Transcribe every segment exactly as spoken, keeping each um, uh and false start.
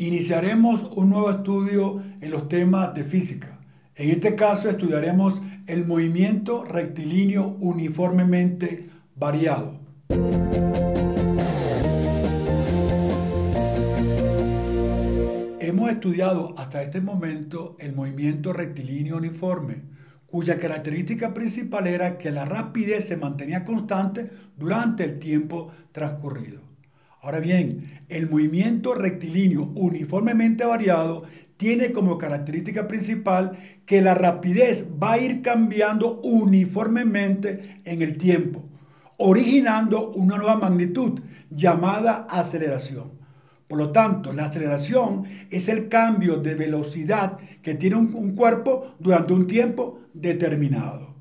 Iniciaremos un nuevo estudio en los temas de física. En este caso estudiaremos el movimiento rectilíneo uniformemente variado. Hemos estudiado hasta este momento el movimiento rectilíneo uniforme, cuya característica principal era que la rapidez se mantenía constante durante el tiempo transcurrido. Ahora bien, el movimiento rectilíneo uniformemente variado tiene como característica principal que la rapidez va a ir cambiando uniformemente en el tiempo, originando una nueva magnitud llamada aceleración. Por lo tanto, la aceleración es el cambio de velocidad que tiene un, un cuerpo durante un tiempo determinado.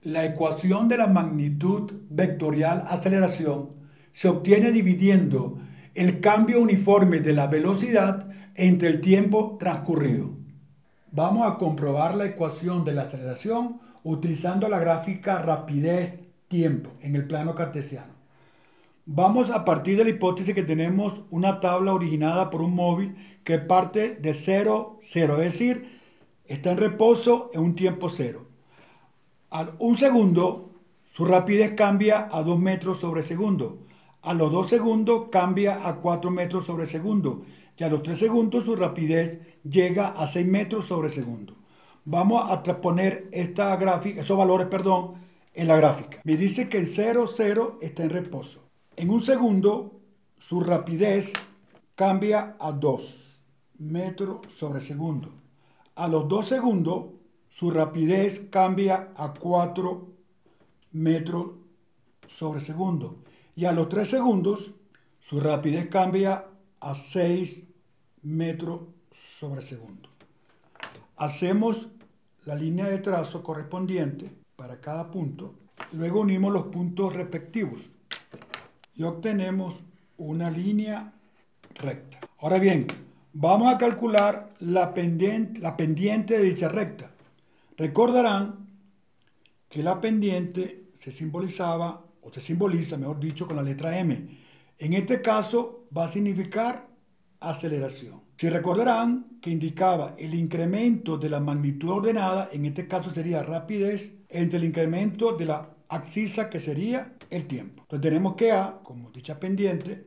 La ecuación de la magnitud vectorial aceleración se obtiene dividiendo el cambio uniforme de la velocidad entre el tiempo transcurrido. Vamos a comprobar la ecuación de la aceleración utilizando la gráfica rapidez-tiempo en el plano cartesiano. Vamos a partir de la hipótesis que tenemos una tabla originada por un móvil que parte de cero, cero, es decir, está en reposo en un tiempo cero. Al un segundo, su rapidez cambia a dos metros sobre segundo. A los dos segundos cambia a cuatro metros sobre segundo. Y a los tres segundos su rapidez llega a seis metros sobre segundo. Vamos a transponer esta gráfica, esos valores, perdón, en la gráfica. Me dice que el cero, cero está en reposo. En un segundo, su rapidez cambia a dos metros sobre segundo. A los dos segundos, su rapidez cambia a cuatro metros sobre segundo. Y a los tres segundos, su rapidez cambia a seis metros sobre segundo. Hacemos la línea de trazo correspondiente para cada punto. Luego unimos los puntos respectivos y obtenemos una línea recta. Ahora bien, vamos a calcular la pendiente, la pendiente de dicha recta. Recordarán que la pendiente se simbolizaba, o se simboliza, mejor dicho, con la letra M. En este caso va a significar aceleración. Si recordarán que indicaba el incremento de la magnitud ordenada, en este caso sería rapidez, entre el incremento de la abscisa, que sería el tiempo. Entonces tenemos que A, como dicha pendiente,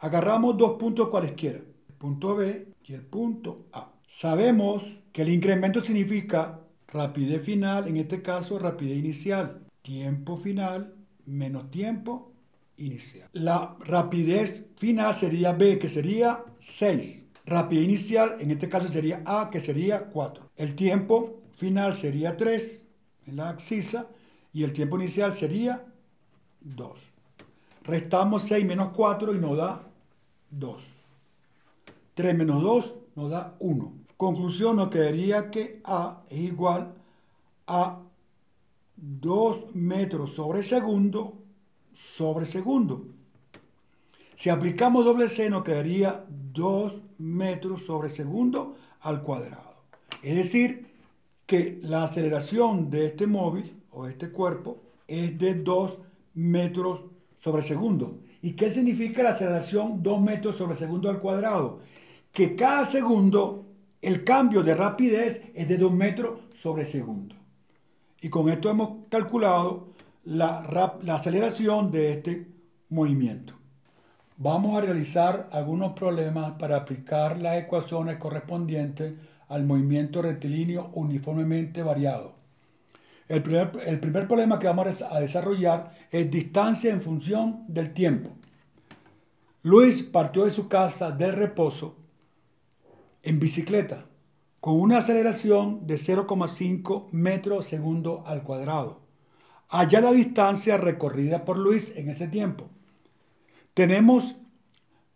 agarramos dos puntos cualesquiera, el punto B y el punto A. Sabemos que el incremento significa rapidez final, en este caso rapidez inicial, tiempo final menos tiempo inicial. La rapidez final sería B, que sería seis. Rapidez inicial, en este caso sería A, que sería cuatro. El tiempo final sería tres, en la abscisa, y el tiempo inicial sería dos. Restamos seis menos cuatro y nos da dos. tres menos dos nos da uno. Conclusión, nos quedaría que A es igual a dos metros sobre segundo sobre segundo. Si aplicamos doble C, nos quedaría dos metros sobre segundo al cuadrado. Es decir, que la aceleración de este móvil o este cuerpo es de dos metros sobre segundo. ¿Y qué significa la aceleración dos metros sobre segundo al cuadrado? Que cada segundo el cambio de rapidez es de dos metros sobre segundo. Y con esto hemos calculado la, la aceleración de este movimiento. Vamos a realizar algunos problemas para aplicar las ecuaciones correspondientes al movimiento rectilíneo uniformemente variado. El primer, el primer problema que vamos a desarrollar es distancia en función del tiempo. Luis partió de su casa del reposo en bicicleta con una aceleración de cero coma cinco metros segundo al cuadrado. Allá la distancia recorrida por Luis en ese tiempo. Tenemos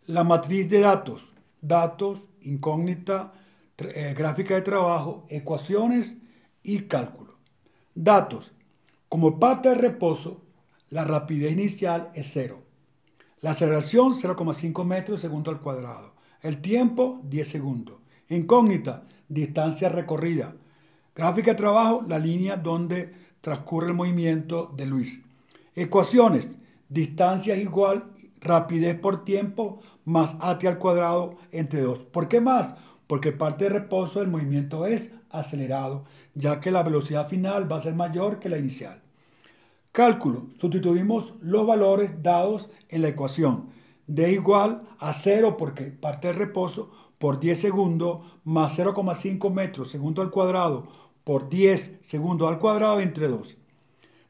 la matriz de datos, datos, incógnita, eh, gráfica de trabajo, ecuaciones y cálculo. Datos. Como parte del reposo, la rapidez inicial es cero. La aceleración cero coma cinco metros segundo al cuadrado. El tiempo diez segundos. Incógnita, distancia recorrida. Gráfica de trabajo, la línea donde transcurre el movimiento de Luis. Ecuaciones. Distancia igual rapidez por tiempo más at al cuadrado entre dos. ¿Por qué más? Porque parte de reposo del movimiento es acelerado, ya que la velocidad final va a ser mayor que la inicial. Cálculo. Sustituimos los valores dados en la ecuación. D igual a cero, porque parte de reposo, por diez segundos, más cero coma cinco metros segundo al cuadrado, por diez segundos al cuadrado, entre dos.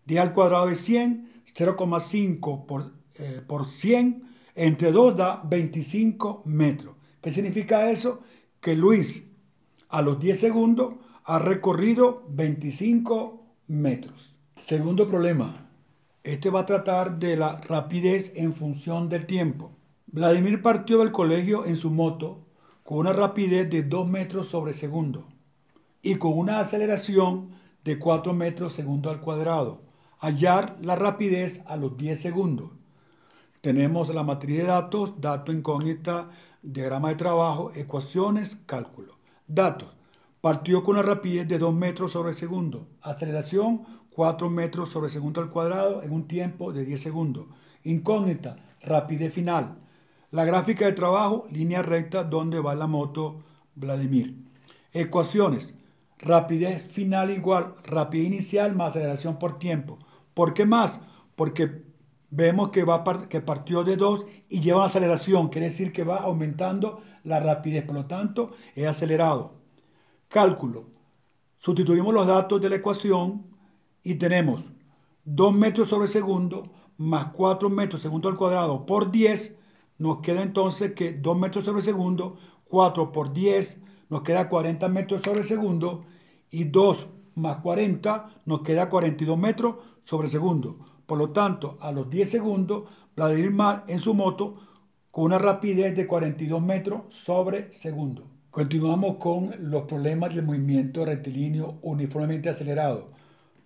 diez al cuadrado es cien, cero coma cinco por, eh, por cien, entre dos da veinticinco metros. ¿Qué significa eso? Que Luis, a los diez segundos, ha recorrido veinticinco metros. Segundo problema. Este va a tratar de la rapidez en función del tiempo. Vladimir partió del colegio en su moto con una rapidez de dos metros sobre segundo y con una aceleración de cuatro metros segundo al cuadrado. Hallar la rapidez a los diez segundos. Tenemos la matriz de datos, dato, incógnita, diagrama de trabajo, ecuaciones, cálculo. Datos. Partió con una rapidez de dos metros sobre segundo. Aceleración, cuatro metros sobre segundo al cuadrado en un tiempo de diez segundos. Incógnita, rapidez final. La gráfica de trabajo, línea recta donde va la moto Vladimir. Ecuaciones. Rapidez final igual rapidez inicial más aceleración por tiempo. ¿Por qué más? Porque vemos que, va, que partió de dos y lleva aceleración. Quiere decir que va aumentando la rapidez. Por lo tanto, es acelerado. Cálculo. Sustituimos los datos de la ecuación y tenemos dos metros sobre segundo más cuatro metros segundo al cuadrado por diez. Nos queda entonces que dos metros sobre segundo, cuatro por diez, nos queda cuarenta metros sobre segundo, y dos más cuarenta nos queda cuarenta y dos metros sobre segundo. Por lo tanto, a los diez segundos, Vladimir va en su moto con una rapidez de cuarenta y dos metros sobre segundo. Continuamos con los problemas del movimiento rectilíneo uniformemente acelerado.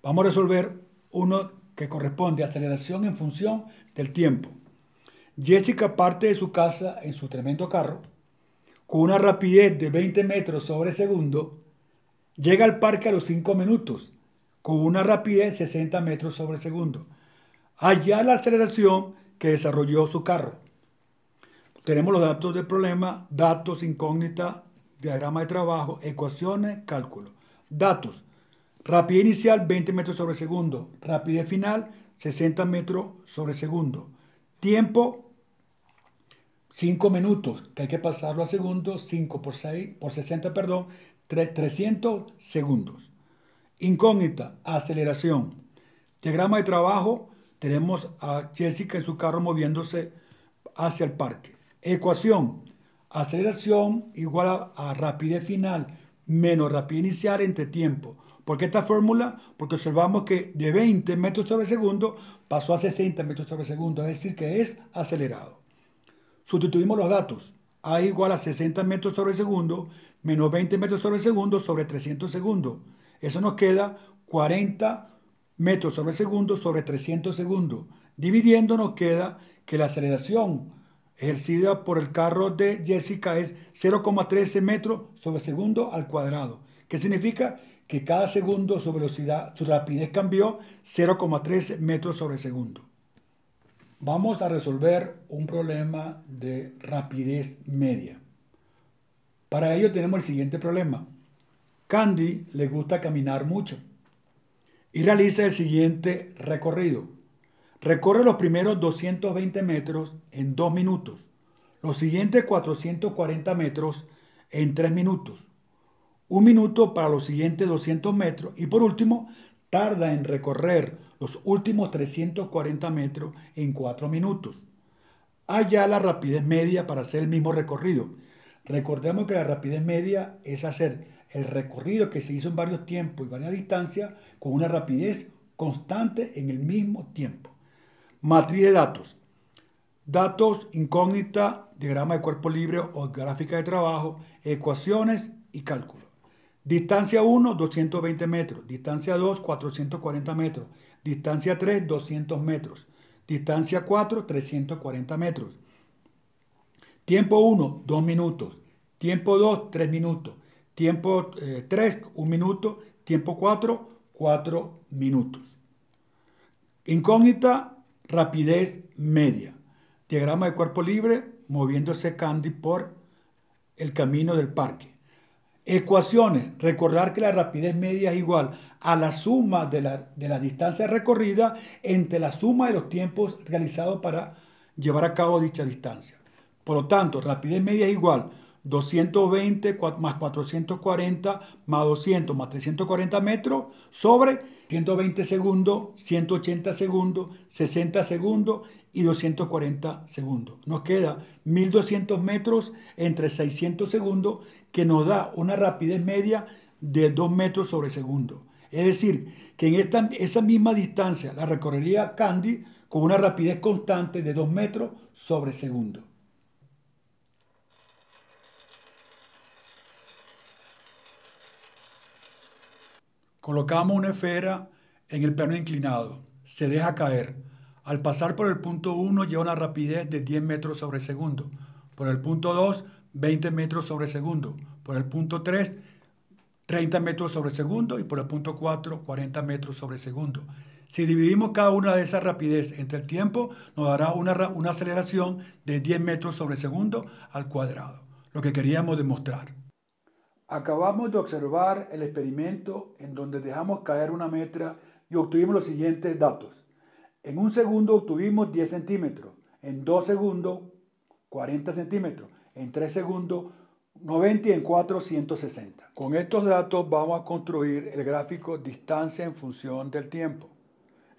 Vamos a resolver uno que corresponde a aceleración en función del tiempo. Jessica parte de su casa en su tremendo carro con una rapidez de veinte metros sobre segundo, llega al parque a los cinco minutos con una rapidez de sesenta metros sobre segundo. Allá la aceleración que desarrolló su carro. Tenemos los datos del problema, datos, incógnita, diagrama de trabajo, ecuaciones, cálculo. Datos, rapidez inicial veinte metros sobre segundo, rapidez final sesenta metros sobre segundo. Tiempo, cinco minutos, que hay que pasarlo a segundos, cinco por seis, por sesenta, perdón, trescientos segundos. Incógnita, aceleración. Diagrama de trabajo, tenemos a Jessica en su carro moviéndose hacia el parque. Ecuación, aceleración igual a, a rapidez final menos rapidez inicial entre tiempo. ¿Por qué esta fórmula? Porque observamos que de veinte metros sobre segundo pasó a sesenta metros sobre segundo, es decir, que es acelerado. Sustituimos los datos. A igual a sesenta metros sobre segundo menos veinte metros sobre segundo sobre trescientos segundos. Eso nos queda cuarenta metros sobre segundo sobre trescientos segundos. Dividiendo nos queda que la aceleración ejercida por el carro de Jessica es cero coma trece metros sobre segundo al cuadrado. ¿Qué significa? Que cada segundo su velocidad, su rapidez cambió cero coma trece metros sobre segundo. Vamos a resolver un problema de rapidez media. Para ello tenemos el siguiente problema. Candy le gusta caminar mucho y realiza el siguiente recorrido. Recorre los primeros doscientos veinte metros en dos minutos, los siguientes cuatrocientos cuarenta metros en tres minutos, un minuto para los siguientes doscientos metros y por último tarda en recorrer los últimos trescientos cuarenta metros en cuatro minutos. Halla la rapidez media para hacer el mismo recorrido. Recordemos que la rapidez media es hacer el recorrido que se hizo en varios tiempos y varias distancias con una rapidez constante en el mismo tiempo. Matriz de datos. Datos, incógnita, diagrama de cuerpo libre o gráfica de trabajo, ecuaciones y cálculo. Distancia uno, doscientos veinte metros. Distancia dos, cuatrocientos cuarenta metros. Distancia tres, doscientos metros. Distancia cuatro, trescientos cuarenta metros. Tiempo uno, dos minutos. Tiempo dos, tres minutos. Tiempo eh, tres, un minuto. Tiempo cuatro, cuatro minutos. Incógnita, rapidez media. Diagrama de cuerpo libre, moviéndose Candy por el camino del parque. Ecuaciones, recordar que la rapidez media es igual a la suma de la, de la distancia recorrida entre la suma de los tiempos realizados para llevar a cabo dicha distancia. Por lo tanto, rapidez media es igual doscientos veinte más cuatrocientos cuarenta más doscientos más trescientos cuarenta metros sobre ciento veinte segundos, ciento ochenta segundos, sesenta segundos y doscientos cuarenta segundos. Nos queda mil doscientos metros entre seiscientos segundos, que nos da una rapidez media de dos metros sobre segundo. Es decir, que en esta, esa misma distancia la recorrería Candy con una rapidez constante de dos metros sobre segundo. Colocamos una esfera en el plano inclinado, se deja caer. Al pasar por el punto uno lleva una rapidez de diez metros sobre segundo, por el punto dos, veinte metros sobre segundo, por el punto tres, treinta metros sobre segundo y por el punto cuatro, cuarenta metros sobre segundo. Si dividimos cada una de esas rapideces entre el tiempo, nos dará una, una aceleración de diez metros sobre segundo al cuadrado, lo que queríamos demostrar. Acabamos de observar el experimento en donde dejamos caer una metra y obtuvimos los siguientes datos. En un segundo obtuvimos diez centímetros, en dos segundos cuarenta centímetros, en tres segundos noventa y en cuatro ciento sesenta. Con estos datos vamos a construir el gráfico distancia en función del tiempo.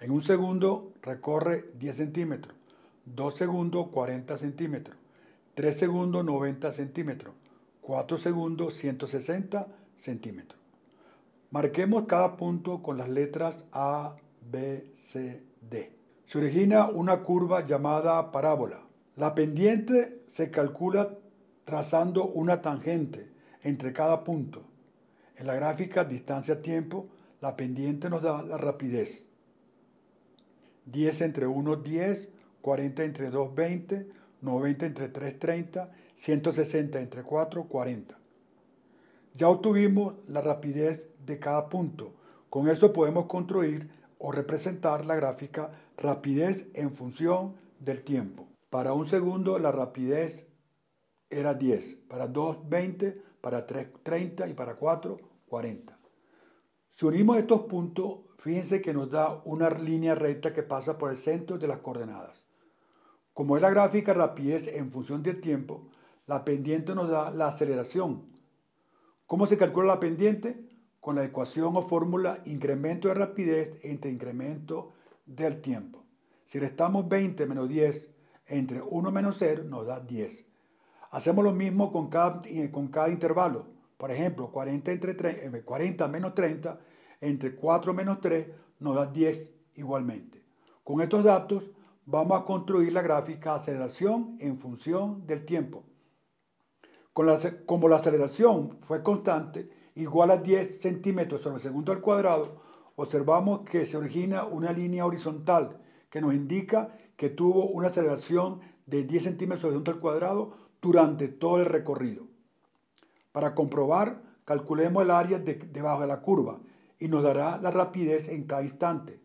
En un segundo recorre diez centímetros, dos segundos cuarenta centímetros, tres segundos noventa centímetros, cuatro segundos, ciento sesenta centímetros. Marquemos cada punto con las letras A, B, C, D. Se origina una curva llamada parábola. La pendiente se calcula trazando una tangente entre cada punto. En la gráfica distancia-tiempo, la pendiente nos da la rapidez. diez entre uno, diez, cuarenta entre dos, veinte, noventa entre tres, treinta, ciento sesenta entre cuatro, cuarenta. Ya obtuvimos la rapidez de cada punto. Con eso podemos construir o representar la gráfica rapidez en función del tiempo. Para un segundo la rapidez era diez, para dos, veinte, para tres, treinta y para cuatro, cuarenta. Si unimos estos puntos, fíjense que nos da una línea recta que pasa por el centro de las coordenadas. Como es la gráfica rapidez en función del tiempo, la pendiente nos da la aceleración. ¿Cómo se calcula la pendiente? Con la ecuación o fórmula incremento de rapidez entre incremento del tiempo. Si restamos veinte menos diez entre uno menos cero, nos da diez. Hacemos lo mismo con cada, con cada intervalo. Por ejemplo, cuarenta, entre tres, cuarenta menos treinta entre cuatro menos tres nos da diez igualmente. Con estos datos vamos a construir la gráfica aceleración en función del tiempo. Con la, como la aceleración fue constante, igual a diez centímetros sobre segundo al cuadrado, observamos que se origina una línea horizontal que nos indica que tuvo una aceleración de diez centímetros sobre segundo al cuadrado durante todo el recorrido. Para comprobar, calculemos el área de, debajo de la curva y nos dará la rapidez en cada instante.